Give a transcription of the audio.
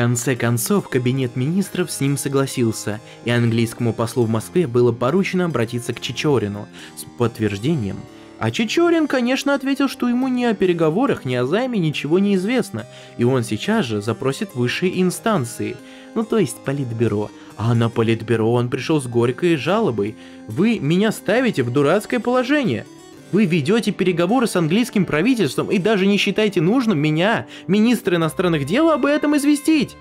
конце концов, кабинет министров с ним согласился, и английскому послу в Москве было поручено обратиться к Чичерину с подтверждением. А Чичерин, конечно, ответил, что ему ни о переговорах, ни о займе ничего не известно, и он сейчас же запросит высшие инстанции, ну то есть политбюро. А на политбюро он пришел с горькой жалобой: «Вы меня ставите в дурацкое положение. Вы ведете переговоры с английским правительством и даже не считаете нужным меня, министра иностранных дел, об этом известить».